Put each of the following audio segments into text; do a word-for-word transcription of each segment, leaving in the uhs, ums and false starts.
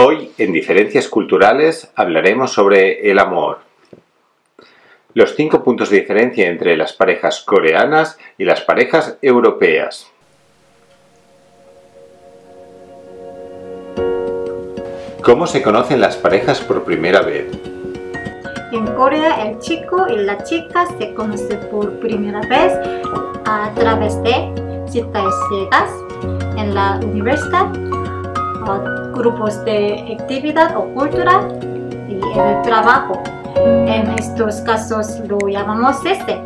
Hoy en Diferencias Culturales hablaremos sobre el amor. Los cinco puntos de diferencia entre las parejas coreanas y las parejas europeas. ¿Cómo se conocen las parejas por primera vez? En Corea el chico y la chica se conocen por primera vez a través de citas ciegas en la universidad, grupos de actividad o cultura y el trabajo. En estos casos lo llamamos este.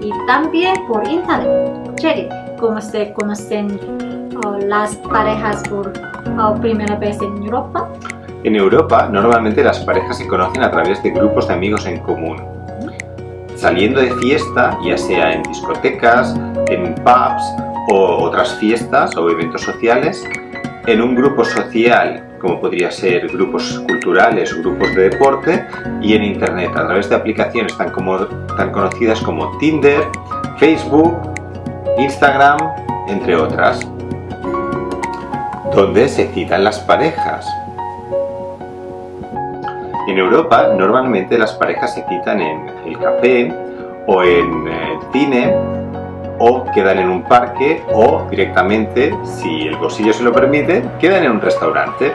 Y también por internet. Cherry, ¿cómo se conocen uh, las parejas por uh, primera vez en Europa? En Europa, normalmente las parejas se conocen a través de grupos de amigos en común. Saliendo de fiesta, ya sea en discotecas, en pubs o otras fiestas o eventos sociales, en un grupo social, como podría ser grupos culturales, grupos de deporte, y en internet, a través de aplicaciones tan, como, tan conocidas como Tinder, Facebook, Instagram, entre otras. ¿Dónde se citan las parejas? En Europa, normalmente las parejas se citan en el café, o en el cine, o quedan en un parque, o directamente, si el bolsillo se lo permite, quedan en un restaurante.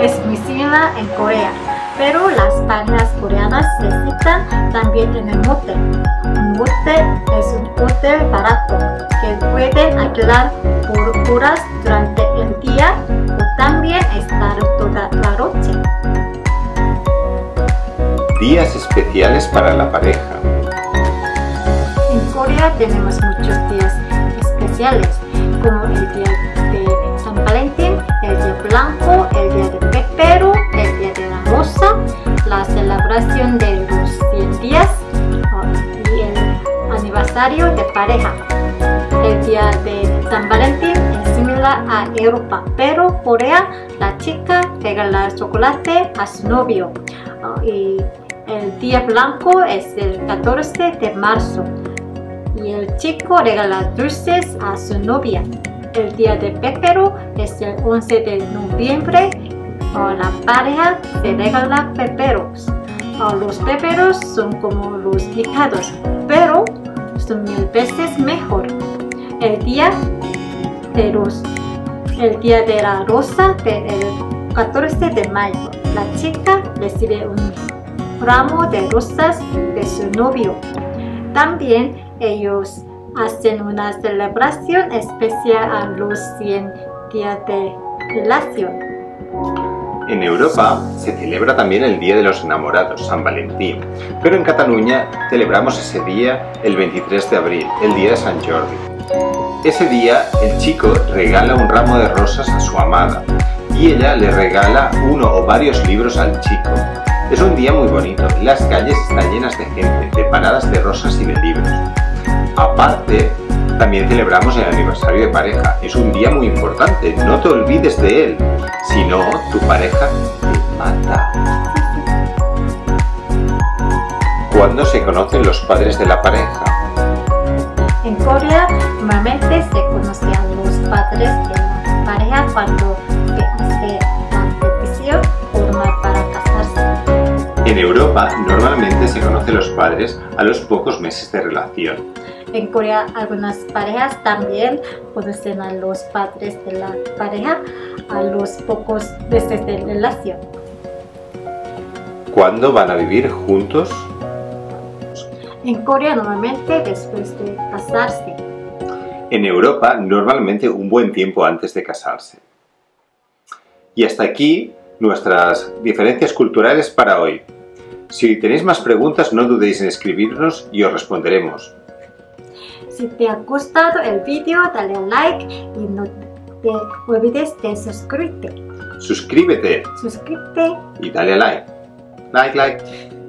Es muy similar en Corea, pero las parejas coreanas se citan también en el motel. Un motel es un hotel barato que pueden alquilar por horas durante el día o también estar toda la noche. Días especiales para la pareja. Tenemos muchos días especiales, como el día de San Valentín, el Día Blanco, el Día de Pepero, el Día de la Rosa, la celebración de los cien días y el aniversario de pareja. El Día de San Valentín es similar a Europa, pero en Corea la chica regala chocolate a su novio. Y el Día Blanco es el catorce de marzo. Y el chico regala dulces a su novia. El Día de Pepero es el once de noviembre. La pareja se regala peperos. Los peperos son como los picados, pero son mil veces mejor. El día de, los, el día de la rosa del catorce de mayo. La chica recibe un ramo de rosas de su novio. También ellos hacen una celebración especial a los cien días de relación. En Europa se celebra también el Día de los Enamorados, San Valentín, pero en Cataluña celebramos ese día el veintitrés de abril, el Día de San Jordi. Ese día el chico regala un ramo de rosas a su amada y ella le regala uno o varios libros al chico. Es un día muy bonito, las calles están llenas de gente, de paradas de rosas y de libros. Aparte, también celebramos el aniversario de pareja, es un día muy importante, no te olvides de él, si no, tu pareja te mata. ¿Cuándo se conocen los padres de la pareja? En Corea, normalmente se conocen a los padres de la pareja cuando se hace la petición formal para casarse. En Europa, normalmente se conocen los padres a los pocos meses de relación. En Corea, algunas parejas también conocen a los padres de la pareja a los pocos meses de relación. ¿Cuándo van a vivir juntos? En Corea, normalmente después de casarse. En Europa, normalmente un buen tiempo antes de casarse. Y hasta aquí nuestras diferencias culturales para hoy. Si tenéis más preguntas, no dudéis en escribirnos y os responderemos. Si te ha gustado el vídeo, dale a like y no te olvides de suscribirte. Suscríbete. Suscríbete. Y dale a like. Like, like.